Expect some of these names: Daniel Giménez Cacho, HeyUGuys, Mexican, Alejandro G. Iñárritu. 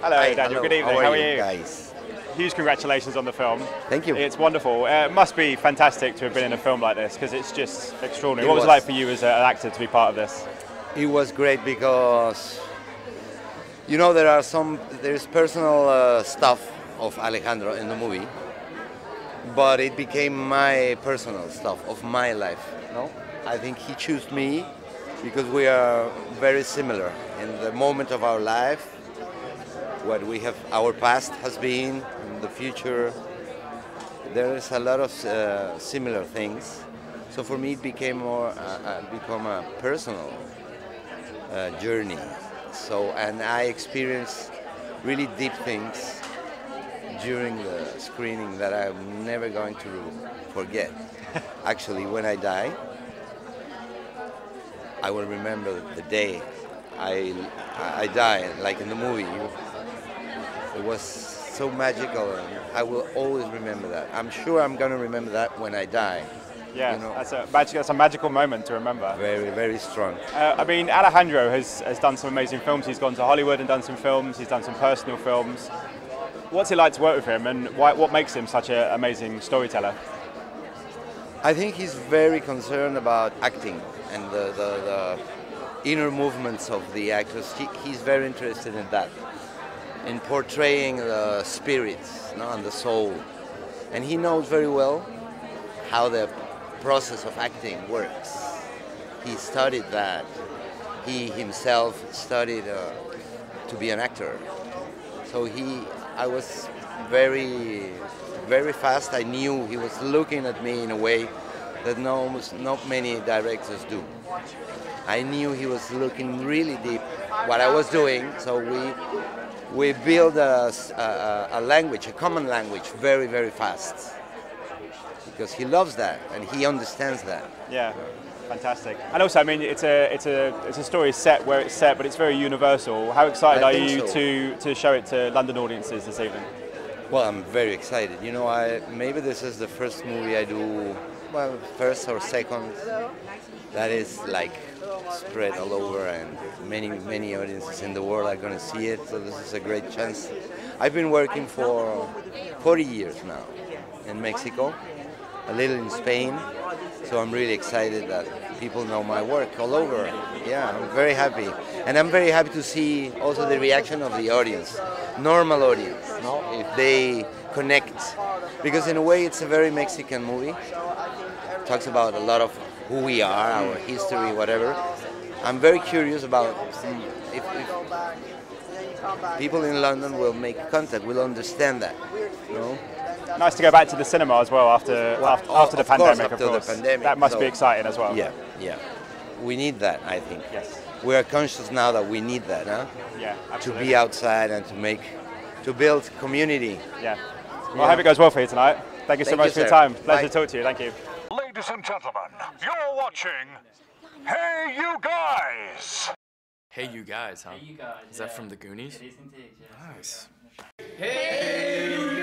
Hello, hey, Daniel. Hello. Good evening. How are you? Guys? Huge congratulations on the film. Thank you. It's wonderful. It must be fantastic to have been in a film like this because it's just extraordinary. What was it like for you as an actor to be part of this? It was great because, you know, there's personal stuff of Alejandro in the movie, but it became my personal stuff of my life. No, I think he chose me because we are very similar in the moment of our life. What we have, our past has been, and the future, there is a lot of similar things. So for me, it became more, become a personal journey. So, and I experienced really deep things during the screening that I'm never going to forget. Actually, when I die, I will remember the day I die, like in the movie. It was so magical, and I will always remember that. I'm sure I'm going to remember that when I die. Yeah, you know? That's a magical moment to remember. Very, very strong. I mean, Alejandro has done some amazing films. He's gone to Hollywood and done some films. He's done some personal films. What's it like to work with him, and what makes him such an amazing storyteller? I think he's very concerned about acting and the inner movements of the actors. He's very interested in that, in portraying the spirits, no, and the soul. And he knows very well how the process of acting works. He studied that. He himself studied to be an actor. So I was very, very fast. I knew he was looking at me in a way that not many directors do. I knew he was looking really deep what I was doing, so we build a language, a common language, very, very fast. Because he loves that, and he understands that. Yeah, fantastic. And also, I mean, it's a story set where it's set, but it's very universal. How excited are you to show it to London audiences this evening? Well, I'm very excited. You know, maybe this is the first movie I do, well, first or second, that is like spread all over, and many, many audiences in the world are going to see it, so this is a great chance. I've been working for 40 years now in Mexico, a little in Spain, so I'm really excited that people know my work all over. Yeah, I'm very happy. And I'm very happy to see also the reaction of the audience, normal audience, no? If they connect. Because in a way it's a very Mexican movie, it talks about a lot of who we are, our history, whatever. I'm very curious about if people in London will make contact, will understand that. You know? Nice to go back to the cinema as well after the pandemic. That must be exciting as well. Yeah, yeah. We need that, I think. Yes. We are conscious now that we need that, huh? Yeah, absolutely. To be outside and to build community. Yeah. Well, yeah. I hope it goes well for you tonight. Thank you so much for your time. Pleasure to talk to you. Thank you. Ladies and gentlemen, you're watching Hey You Guys! Hey You Guys, huh? Hey you guys, is that from the Goonies? It is indeed, yes. Nice. Hey!